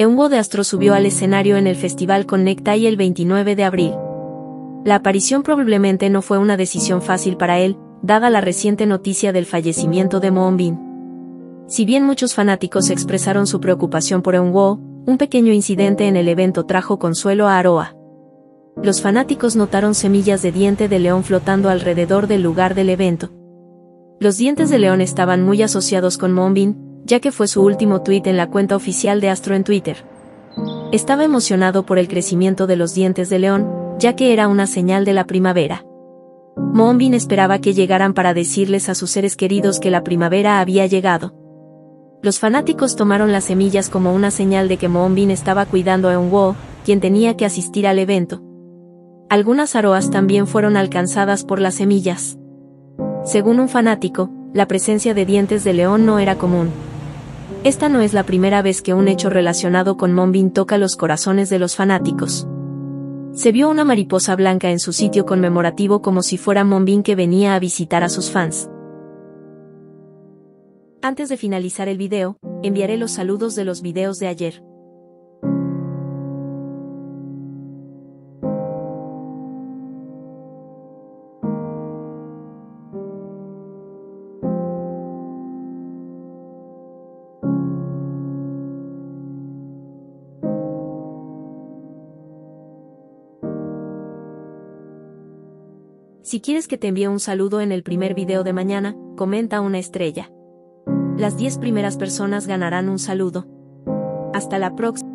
Eungo de Astro subió al escenario en el festival con Necktie el 29 de abril. La aparición probablemente no fue una decisión fácil para él, dada la reciente noticia del fallecimiento de Moonbin. Si bien muchos fanáticos expresaron su preocupación por Eun-Woo, un pequeño incidente en el evento trajo consuelo a AROHA. Los fanáticos notaron semillas de diente de león flotando alrededor del lugar del evento. Los dientes de león estaban muy asociados con Moonbin, ya que fue su último tweet en la cuenta oficial de Astro en Twitter. Estaba emocionado por el crecimiento de los dientes de león, ya que era una señal de la primavera. Moonbin esperaba que llegaran para decirles a sus seres queridos que la primavera había llegado. Los fanáticos tomaron las semillas como una señal de que Moonbin estaba cuidando a Eun-Woo, quien tenía que asistir al evento. Algunas AROHAs también fueron alcanzadas por las semillas. Según un fanático, la presencia de dientes de león no era común. Esta no es la primera vez que un hecho relacionado con Moonbin toca los corazones de los fanáticos. Se vio una mariposa blanca en su sitio conmemorativo como si fuera Moonbin que venía a visitar a sus fans. Antes de finalizar el video, enviaré los saludos de los videos de ayer. Si quieres que te envíe un saludo en el primer video de mañana, comenta una estrella. Las 10 primeras personas ganarán un saludo. Hasta la próxima.